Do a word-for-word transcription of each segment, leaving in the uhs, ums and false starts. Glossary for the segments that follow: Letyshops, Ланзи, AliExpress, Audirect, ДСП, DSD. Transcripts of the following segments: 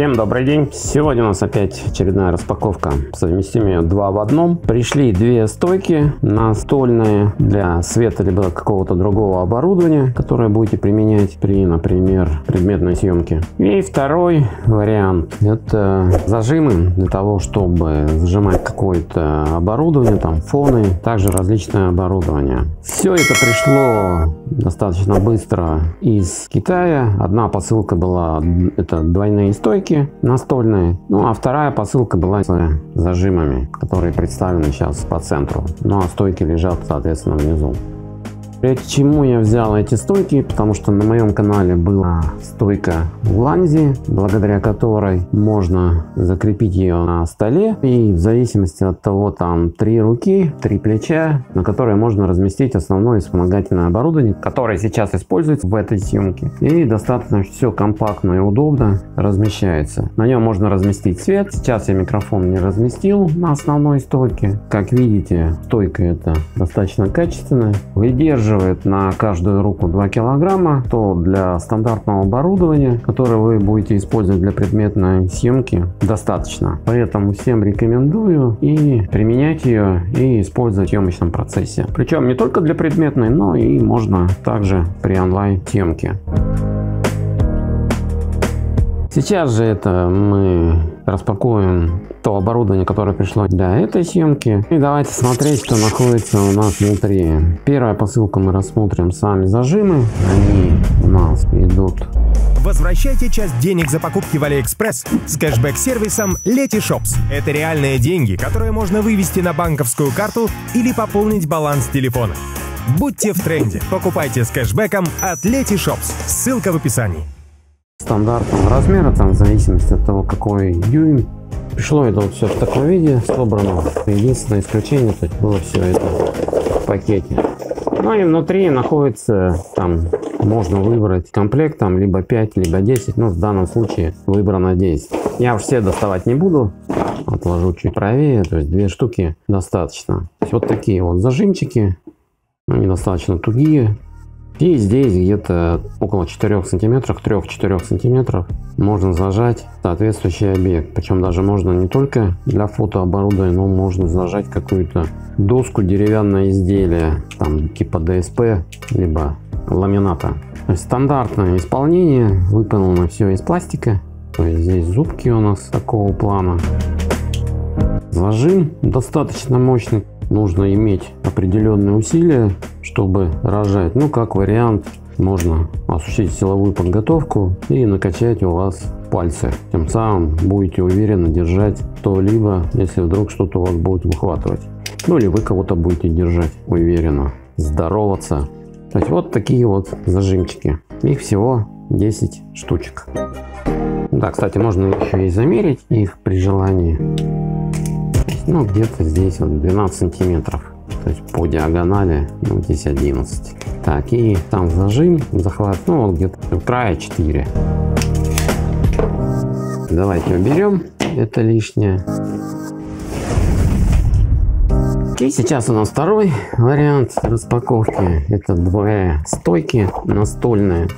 Всем добрый день! Сегодня у нас опять очередная распаковка. Совместим ее два в одном. Пришли две стойки настольные для света либо какого-то другого оборудования, которое будете применять при, например, предметной съемке. И второй вариант — это зажимы для того, чтобы зажимать какое-то оборудование, там фоны, также различное оборудование. Все это пришло достаточно быстро из Китая. Одна посылка была — это двойные стойки настольные, ну а вторая посылка была с зажимами, которые представлены сейчас по центру, ну а стойки лежат соответственно внизу. Почему я взял эти стойки? Потому что на моем канале была стойка в Ланзи, благодаря которой можно закрепить ее на столе, и в зависимости от того, там три руки, три плеча, на которые можно разместить основное и вспомогательное оборудование, которое сейчас используется в этой съемке. И достаточно все компактно и удобно размещается. На нем можно разместить свет. Сейчас я микрофон не разместил на основной стойке. Как видите, стойка это достаточно качественная, выдерживает на каждую руку два килограмма, то для стандартного оборудования, которое вы будете использовать для предметной съемки, достаточно. Поэтому всем рекомендую и применять ее и использовать в съемочном процессе. Причем не только для предметной, но и можно также при онлайн съемке. Сейчас же это мы распакуем то оборудование, которое пришло для этой съемки. И давайте смотреть, что находится у нас внутри. Первая посылка, мы рассмотрим сами зажимы. Они у нас идут. Возвращайте часть денег за покупки в AliExpress с кэшбэк-сервисом Letyshops. Это реальные деньги, которые можно вывести на банковскую карту или пополнить баланс телефона. Будьте в тренде. Покупайте с кэшбэком от Letyshops. Ссылка в описании. Стандартного размера, там в зависимости от того, какой дюйм. Пришло это вот все в таком виде, собрано. Единственное исключение, то было все это в пакете. Ну и внутри находится, там можно выбрать комплект, там либо пять, либо десять, но в данном случае выбрано десять. Я все доставать не буду, отложу чуть правее, то есть две штуки достаточно. Вот такие вот зажимчики, они достаточно тугие. И здесь где-то около четырёх сантиметров, трёх-четырёх сантиметров можно зажать соответствующий объект. Причем даже можно не только для фотооборудования, но можно зажать какую-то доску, деревянное изделие, там типа ДСП, либо ламината. То есть стандартное исполнение, выполнено все из пластика. То есть здесь зубки у нас такого плана. Зажим достаточно мощный. Нужно иметь определенные усилия, чтобы рожать. Ну, как вариант, можно осуществить силовую подготовку и накачать у вас пальцы. Тем самым будете уверенно держать что-либо, если вдруг что-то у вас будет выхватывать. Ну, или вы кого-то будете держать уверенно, здороваться. То есть вот такие вот зажимчики. Их всего десять штучек. Да, кстати, можно еще и замерить их при желании. Ну, где-то здесь вот двенадцать сантиметров, то есть по диагонали, ну, здесь одиннадцать. Так, и там зажим, захват, ну, вот где-то края четыре. Давайте уберем это лишнее. И сейчас у нас второй вариант распаковки. Это две стойки настольные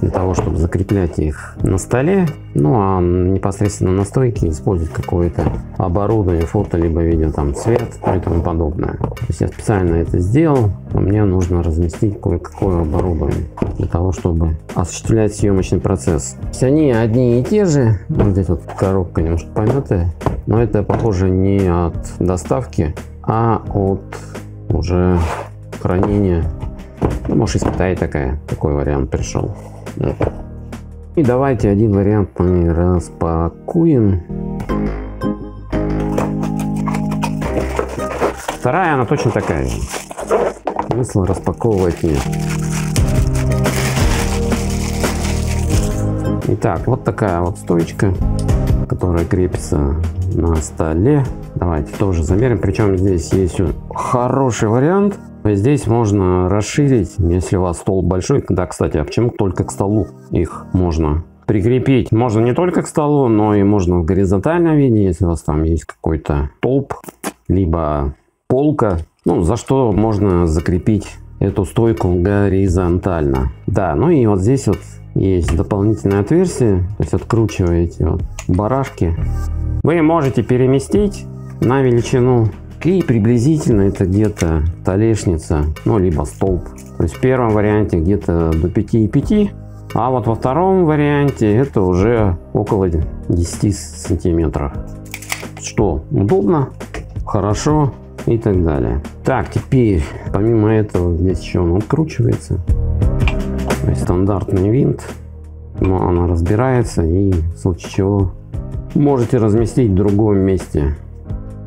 для того, чтобы закреплять их на столе. Ну а непосредственно на стойке использовать какое-то оборудование, фото либо видео, там свет и тому подобное. То есть я специально это сделал. Мне нужно разместить кое-какое оборудование для того, чтобы осуществлять съемочный процесс. Они одни и те же. Вот здесь вот коробка немножко помятая, но это похоже не от доставки, а от уже хранения. Ну, может, из Китая такая, такой вариант пришел. И давайте один вариант мы распакуем. Вторая, она точно такая же. Смысла распаковывать нет. Итак, вот такая вот стоечка, которая крепится на столе. Давайте тоже замерим. Причем здесь есть хороший вариант. Здесь можно расширить, если у вас стол большой. Да, кстати, а почему только к столу их можно прикрепить? Можно не только к столу, но и можно в горизонтальном виде, если у вас там есть какой-то столб, либо полка. Ну, за что можно закрепить эту стойку горизонтально. Да, ну и вот здесь вот есть дополнительное отверстие, то есть откручиваете вот барашки, вы можете переместить на величину, и приблизительно это где-то столешница, ну либо столб. То есть в первом варианте где-то до пяти и пяти, а вот во втором варианте это уже около десяти сантиметров, что удобно, хорошо и так далее. Так, теперь помимо этого здесь еще он откручивается, то есть стандартный винт, но она разбирается, и в случае чего можете разместить в другом месте,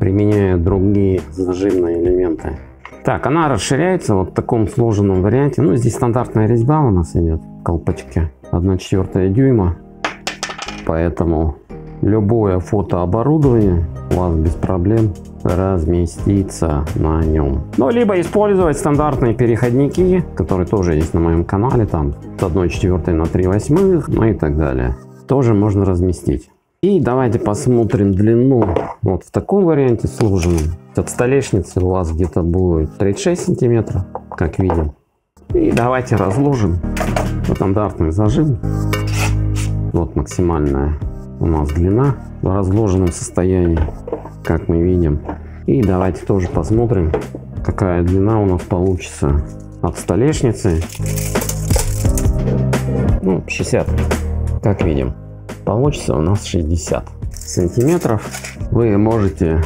применяя другие зажимные элементы. Так, она расширяется вот в таком сложенном варианте. Ну, здесь стандартная резьба у нас идет в колпачке одна четвертая дюйма, поэтому любое фотооборудование у вас без проблем разместится на нем. Ну, либо использовать стандартные переходники, которые тоже есть на моем канале, там с одной четвертой на три восьмых, ну и так далее, тоже можно разместить. И давайте посмотрим длину вот в таком варианте сложенном. От столешницы у вас где-то будет тридцать шесть сантиметров, как видим. И давайте разложим стандартный зажим. Вот максимальная у нас длина в разложенном состоянии, как мы видим. И давайте тоже посмотрим, какая длина у нас получится от столешницы. Ну, шестьдесят, как видим. Получится у нас шестьдесят сантиметров. Вы можете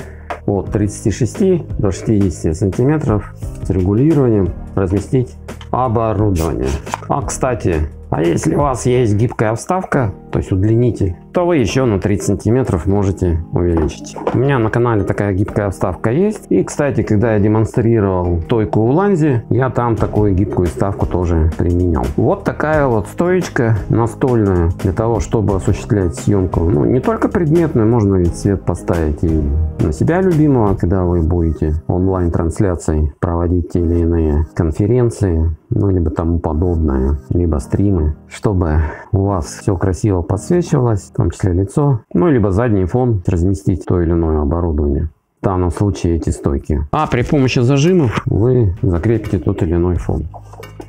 от тридцати шести до шестидесяти сантиметров с регулированием разместить оборудование. А кстати, а если у вас есть гибкая вставка, то есть удлинитель, то вы еще на тридцать сантиметров можете увеличить. У меня на канале такая гибкая вставка есть. И кстати, когда я демонстрировал стойку у Ланзи, я там такую гибкую вставку тоже применял. Вот такая вот стоечка настольная для того, чтобы осуществлять съемку. Ну, не только предметную, можно ведь свет поставить и на себя любимого, когда вы будете онлайн-трансляции проводить те или иные конференции, ну либо тому подобное, либо стримы, чтобы у вас все красиво подсвечивалось, в том числе лицо, ну либо задний фон, разместить то или иное оборудование, в данном случае эти стойки. А при помощи зажимов вы закрепите тот или иной фон.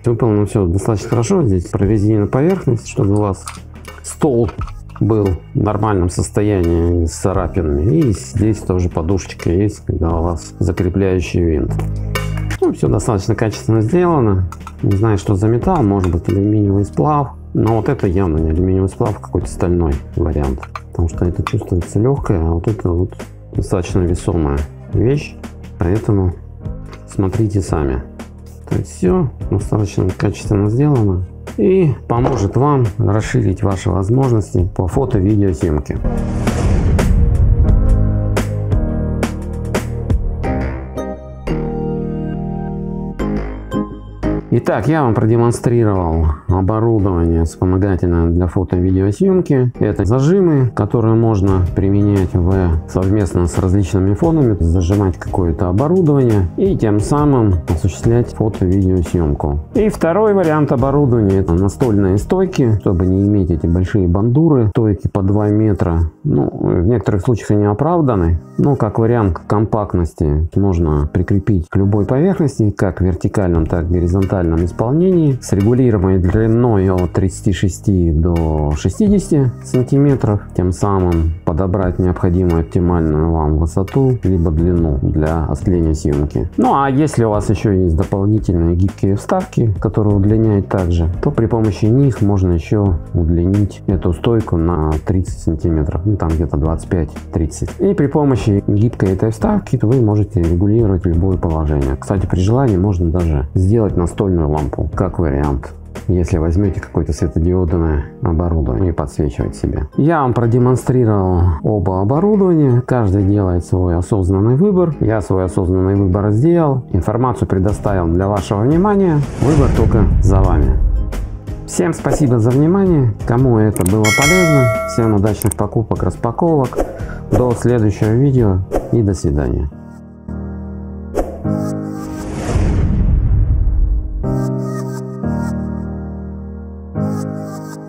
Выполнено все достаточно хорошо, здесь прорезинена поверхность, чтобы у вас стол был в нормальном состоянии с царапинами, и здесь тоже подушечка есть, когда у вас закрепляющий винт. Ну, все достаточно качественно сделано. Не знаю, что за металл, может быть алюминиевый сплав, но вот это явно не алюминиевый сплав, какой-то стальной вариант, потому что это чувствуется легкое, а вот это вот достаточно весомая вещь, поэтому смотрите сами. То есть все достаточно качественно сделано и поможет вам расширить ваши возможности по фото-видеосъемке. Итак, я вам продемонстрировал оборудование вспомогательное для фото-видеосъемки. Это зажимы, которые можно применять в, совместно с различными фонами, зажимать какое-то оборудование и тем самым осуществлять фото-видеосъемку. И второй вариант оборудования – это настольные стойки, чтобы не иметь эти большие бандуры, стойки по два метра. Ну, в некоторых случаях они оправданы, но как вариант компактности можно прикрепить к любой поверхности, как вертикальным, так и горизонтальным исполнении, с регулируемой длиной от тридцати шести до шестидесяти сантиметров, тем самым подобрать необходимую оптимальную вам высоту либо длину для осуществления съемки. Ну а если у вас еще есть дополнительные гибкие вставки, которые удлиняют также, то при помощи них можно еще удлинить эту стойку на тридцать сантиметров, ну там где-то двадцать пять тридцать, и при помощи гибкой этой вставки вы можете регулировать любое положение. Кстати, при желании можно даже сделать настольную лампу, как вариант, если возьмете какое-то светодиодное оборудование и подсвечивать себе. Я вам продемонстрировал оба оборудования, каждый делает свой осознанный выбор. Я свой осознанный выбор сделал, информацию предоставил для вашего внимания, выбор только за вами. Всем спасибо за внимание, кому это было полезно, всем удачных покупок, распаковок, до следующего видео и до свидания. Thank you.